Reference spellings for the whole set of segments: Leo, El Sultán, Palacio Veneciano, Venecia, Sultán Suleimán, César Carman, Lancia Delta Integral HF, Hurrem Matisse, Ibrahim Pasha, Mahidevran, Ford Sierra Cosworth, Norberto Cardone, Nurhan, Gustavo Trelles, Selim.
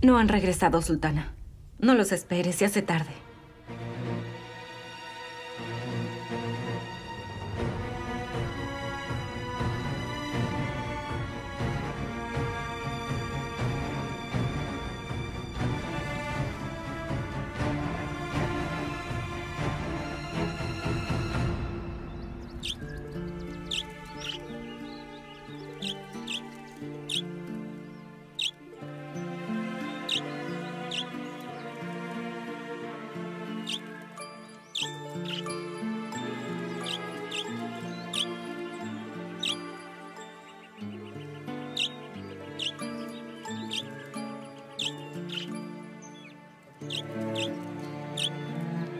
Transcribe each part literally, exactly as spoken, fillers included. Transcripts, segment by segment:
No han regresado, sultana. No los esperes, se hace tarde.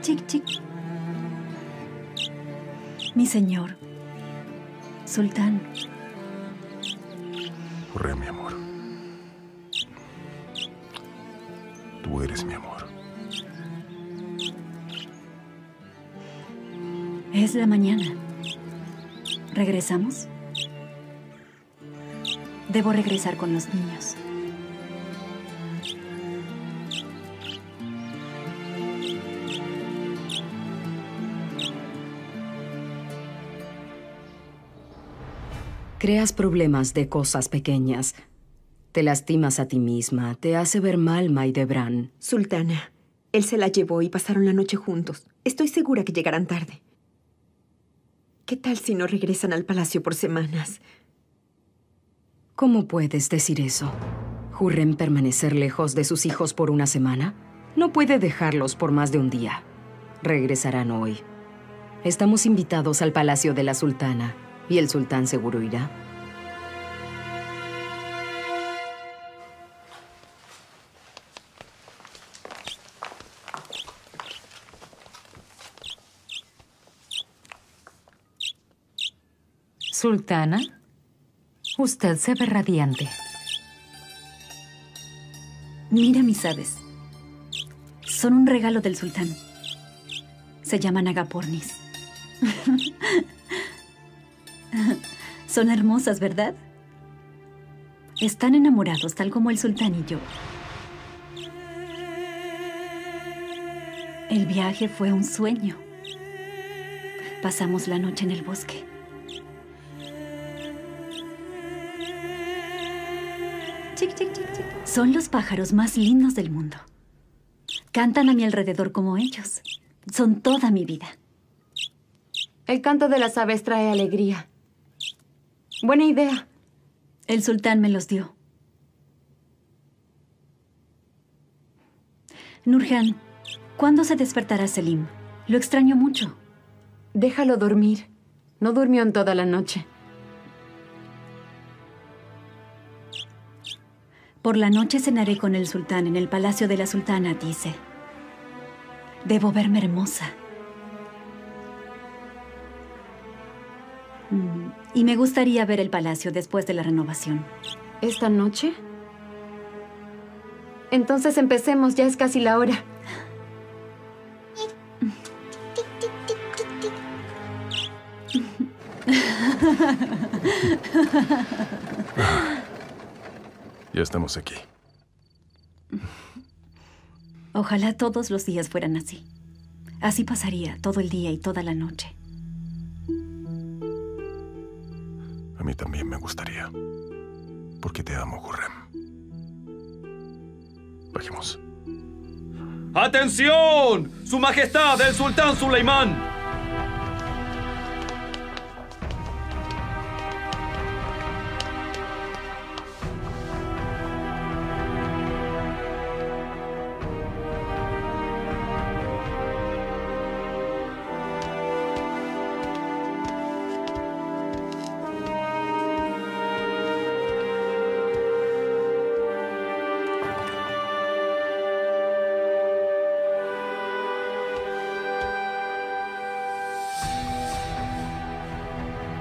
Chic, chic. Mi señor, sultán. Corre, mi amor. Tú eres mi amor. Es la mañana. ¿Regresamos? Debo regresar con los niños. Creas problemas de cosas pequeñas. Te lastimas a ti misma. Te hace ver mal, Mahidevran. Sultana, él se la llevó y pasaron la noche juntos. Estoy segura que llegarán tarde. ¿Qué tal si no regresan al palacio por semanas? ¿Cómo puedes decir eso? ¿Jurren permanecer lejos de sus hijos por una semana? No puede dejarlos por más de un día. Regresarán hoy. Estamos invitados al palacio de la sultana. Y el sultán seguro irá. Sultana, usted se ve radiante. Mira mis aves. Son un regalo del sultán. Se llaman agapornis. Son hermosas, ¿verdad? Están enamorados, tal como el sultán y yo. El viaje fue un sueño. Pasamos la noche en el bosque. Chic, chic, chic, chic. Son los pájaros más lindos del mundo. Cantan a mi alrededor como ellos. Son toda mi vida. El canto de las aves trae alegría. Buena idea. El sultán me los dio. Nurhan, ¿cuándo se despertará Selim? Lo extraño mucho. Déjalo dormir. No durmió en toda la noche. Por la noche cenaré con el sultán en el palacio de la sultana, dice. Debo verme hermosa. Y me gustaría ver el palacio después de la renovación. ¿Esta noche? Entonces empecemos, ya es casi la hora. Ya estamos aquí. Ojalá todos los días fueran así. Así pasaría todo el día y toda la noche. A mí también me gustaría, porque te amo, Hurrem. Bajemos. ¡Atención! ¡Su Majestad, el Sultán Suleimán!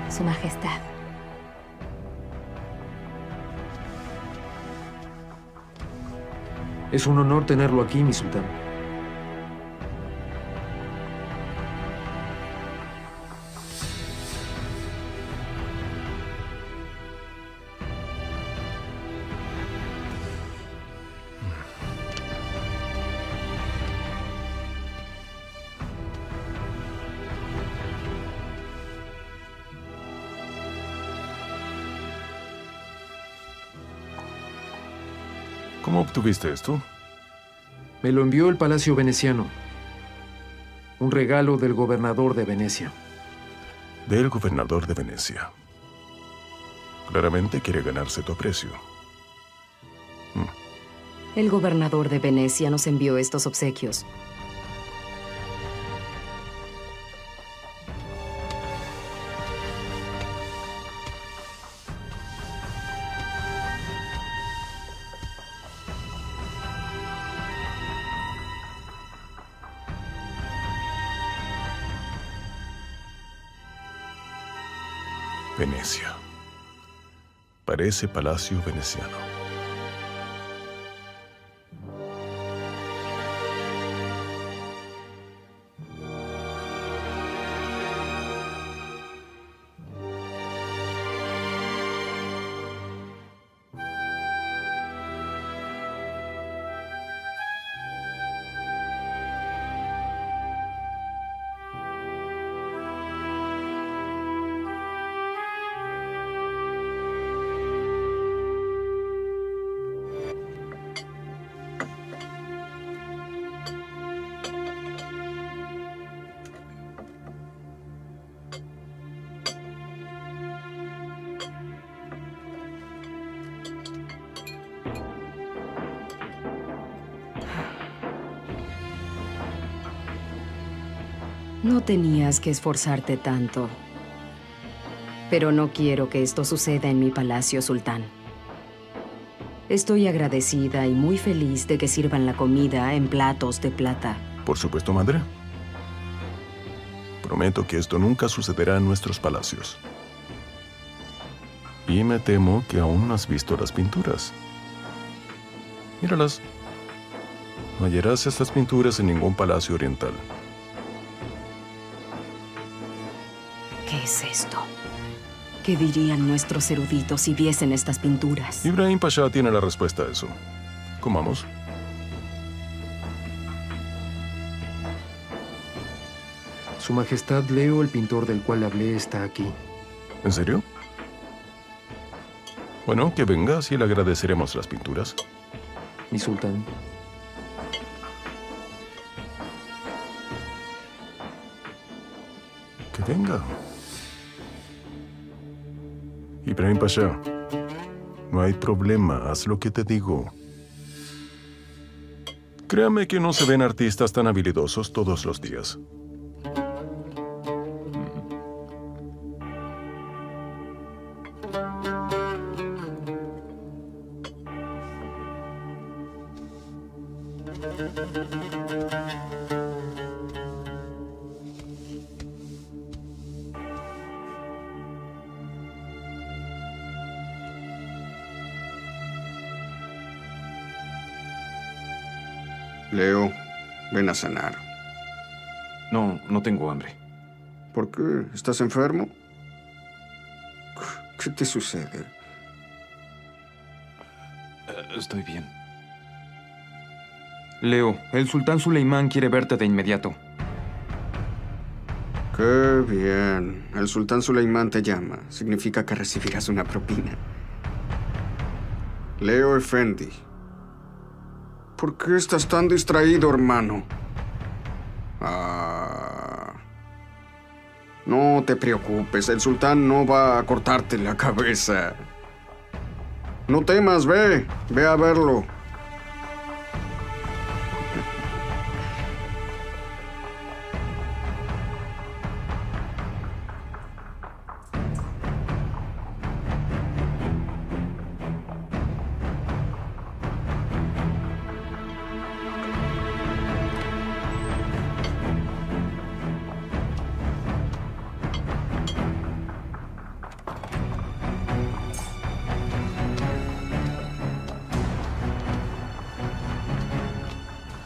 Su Majestad. Es un honor tenerlo aquí, mi sultán. Mm. ¿Cómo obtuviste esto? Me lo envió el Palacio Veneciano. Un regalo del gobernador de Venecia. Del gobernador de Venecia. Claramente quiere ganarse tu aprecio. Hmm. El gobernador de Venecia nos envió estos obsequios. Venecia. Parece Palacio Veneciano. No tenías que esforzarte tanto. Pero no quiero que esto suceda en mi palacio, Sultán. Estoy agradecida y muy feliz de que sirvan la comida en platos de plata. Por supuesto, madre. Prometo que esto nunca sucederá en nuestros palacios. Y me temo que aún no has visto las pinturas. Míralas. No hallarás estas pinturas en ningún palacio oriental. ¿Qué es esto? ¿Qué dirían nuestros eruditos si viesen estas pinturas? Ibrahim Pasha tiene la respuesta a eso. Comamos. Su Majestad Leo, el pintor del cual hablé, está aquí. ¿En serio? Bueno, que venga, así le agradeceremos las pinturas. Mi sultán. Que venga. Ibrahim Pasha, no hay problema, haz lo que te digo. Créame que no se ven artistas tan habilidosos todos los días. Leo, ven a cenar. No, no tengo hambre. ¿Por qué? ¿Estás enfermo? ¿Qué te sucede? Estoy bien. Leo, el Sultán Suleimán quiere verte de inmediato. Qué bien. El Sultán Suleimán te llama. Significa que recibirás una propina. Leo Efendi. ¿Por qué estás tan distraído, hermano? Ah, no te preocupes, el sultán no va a cortarte la cabeza. No temas, ve, ve a verlo.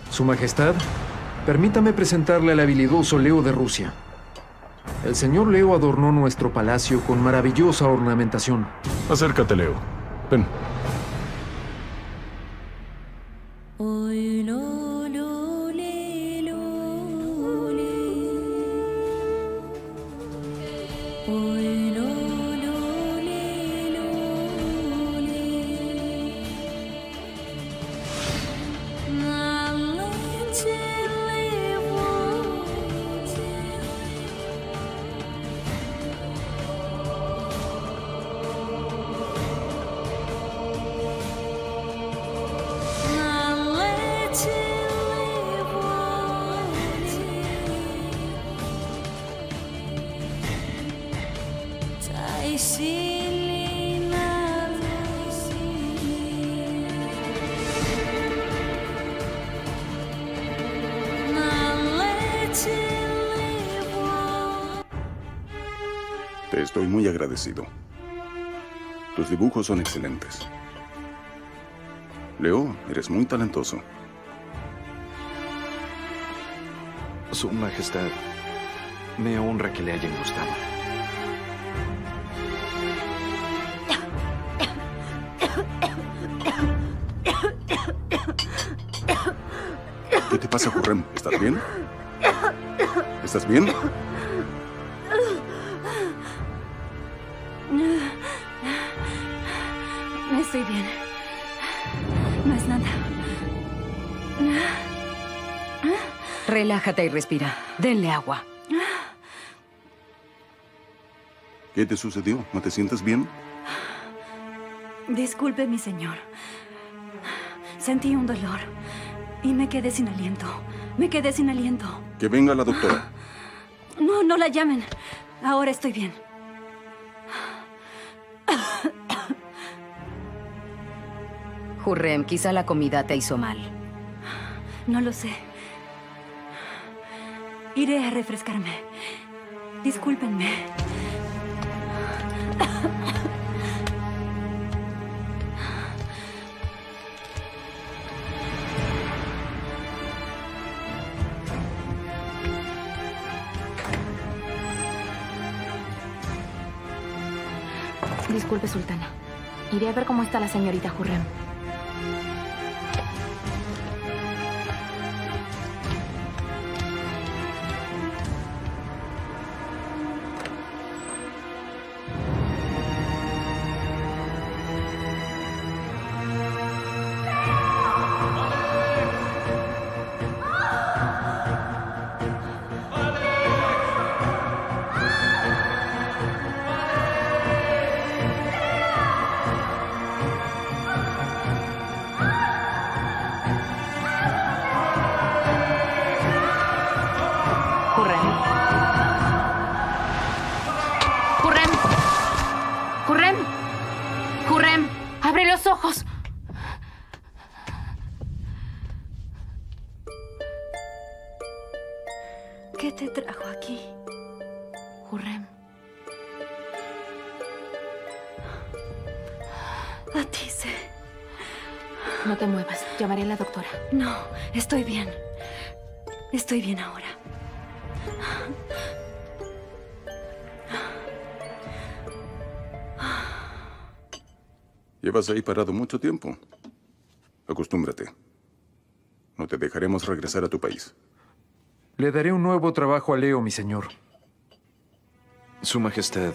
Su Majestad, permítame presentarle al habilidoso Leo de Rusia. El señor Leo adornó nuestro palacio con maravillosa ornamentación. Acércate, Leo. Ven. Te estoy muy agradecido. Tus dibujos son excelentes. Leo, eres muy talentoso. Su Majestad, me honra que le hayan gustado. ¿Qué te pasa, Hurrem? ¿Estás bien? ¿Estás bien? No estoy bien. No es nada. Relájate y respira. Denle agua. ¿Qué te sucedió? ¿No te sientes bien? Disculpe, mi señor. Sentí un dolor y me quedé sin aliento. Me quedé sin aliento. Que venga la doctora. No, no la llamen. Ahora estoy bien. Hurrem, quizá la comida te hizo mal. No lo sé. Iré a refrescarme. Discúlpenme. Disculpe, Sultana. Iré a ver cómo está la señorita Hurrem. Estoy bien. Estoy bien ahora. Llevas ahí parado mucho tiempo. Acostúmbrate. No te dejaremos regresar a tu país. Le daré un nuevo trabajo a Leo, mi señor. Su Majestad,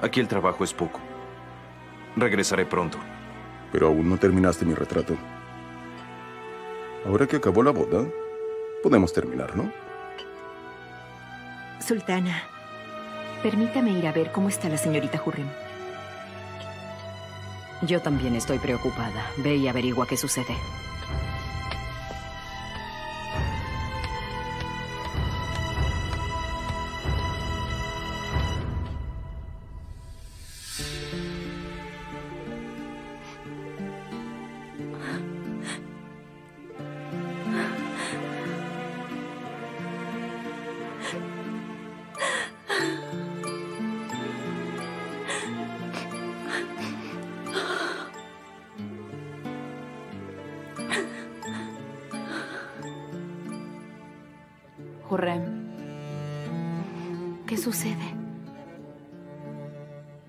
aquí el trabajo es poco. Regresaré pronto. Pero aún no terminaste mi retrato. Ahora que acabó la boda, podemos terminar, ¿no? Sultana, permítame ir a ver cómo está la señorita Hurrem. Yo también estoy preocupada. Ve y averigua qué sucede.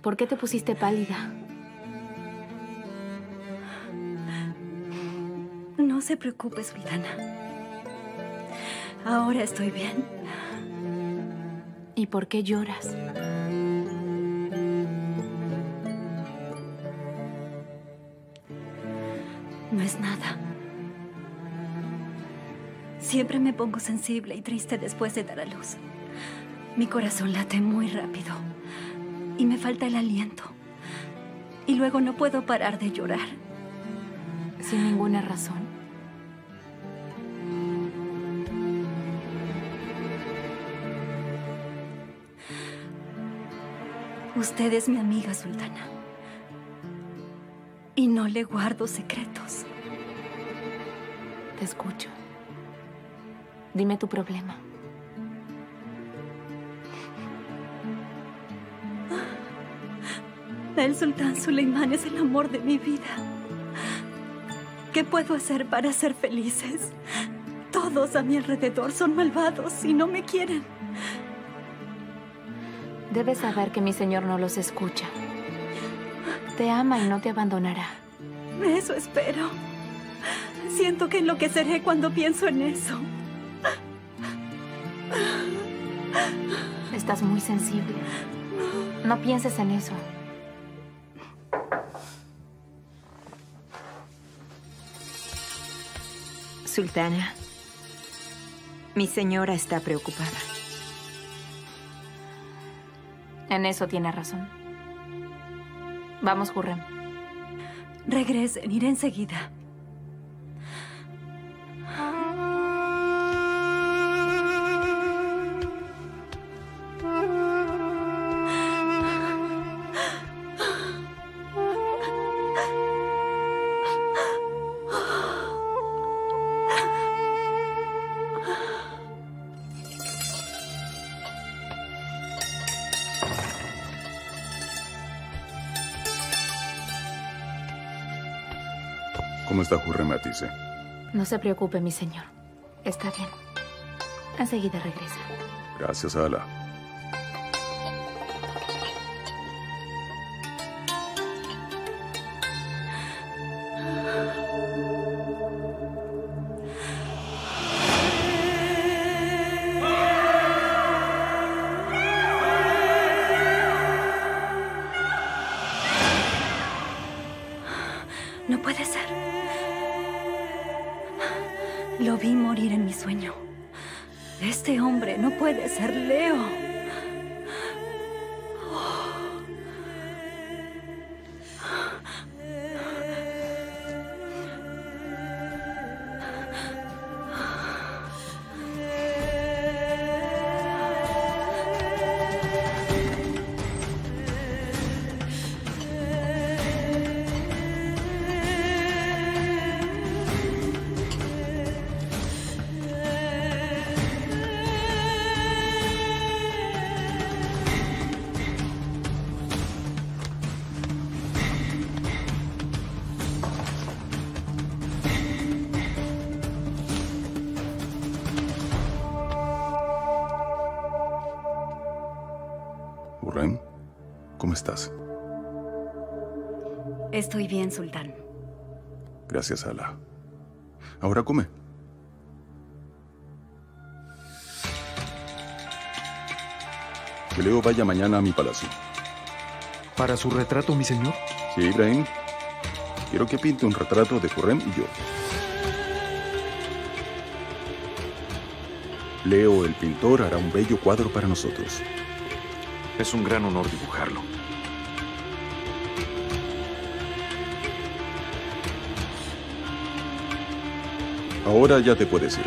¿Por qué te pusiste pálida? No se preocupe, Sultana. Ahora estoy bien. ¿Y por qué lloras? No es nada. Siempre me pongo sensible y triste después de dar a luz. Mi corazón late muy rápido. Y me falta el aliento. Y luego no puedo parar de llorar. Sin ninguna razón. Usted es mi amiga, Sultana. Y no le guardo secretos. Te escucho. Dime tu problema. El sultán Suleimán es el amor de mi vida. ¿Qué puedo hacer para ser felices? Todos a mi alrededor son malvados y no me quieren. Debes saber que mi señor no los escucha. Te ama y no te abandonará. Eso espero. Siento que enloqueceré cuando pienso en eso. Estás muy sensible. No pienses en eso. Sultana, mi señora está preocupada. En eso tiene razón. Vamos, Hurrem. Regresen, iré enseguida. ¿Cómo está Hurrem Matisse? No se preocupe, mi señor. Está bien. Enseguida regresa. Gracias, Ala. No puede ser. Lo vi morir en mi sueño. Este hombre no puede ser Leo. Hurrem, ¿cómo estás? Estoy bien, sultán. Gracias, Ala. Ahora come. Que Leo vaya mañana a mi palacio. ¿Para su retrato, mi señor? Sí, Ibrahim. Quiero que pinte un retrato de Hurrem y yo. Leo, el pintor, hará un bello cuadro para nosotros. Es un gran honor dibujarlo. Ahora ya te puedes ir.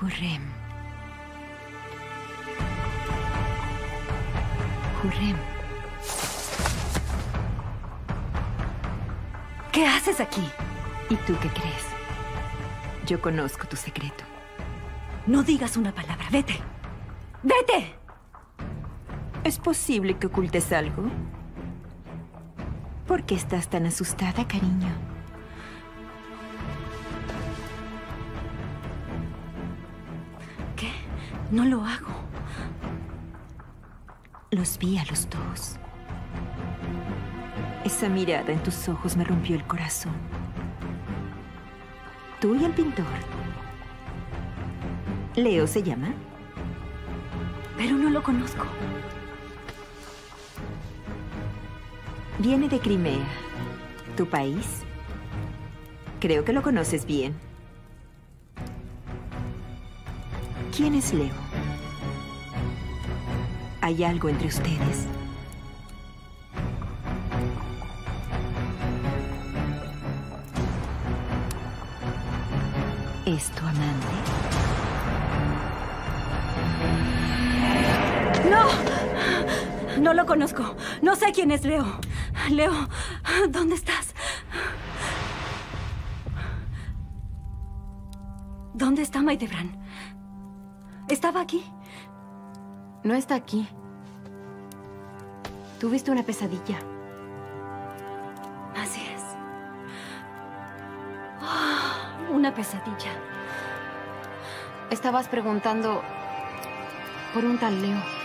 Hurrem. Hurrem. ¿Qué haces aquí? ¿Y tú qué crees? Yo conozco tu secreto. No digas una palabra. ¡Vete! ¡Vete! ¿Es posible que ocultes algo? ¿Por qué estás tan asustada, cariño? No lo hago. Los vi a los dos. Esa mirada en tus ojos me rompió el corazón. Tú y el pintor. ¿Leo se llama? Pero no lo conozco. Viene de Crimea. tu país. Creo que lo conoces bien. ¿Quién es Leo? ¿Hay algo entre ustedes? ¿Es tu amante? ¡No! No lo conozco. No sé quién es Leo. Leo, ¿dónde estás? ¿Dónde está Mahidevran? ¿Estaba aquí? No está aquí. Tuviste una pesadilla. Así es. Oh, una pesadilla. Estabas preguntando por un tal Leo.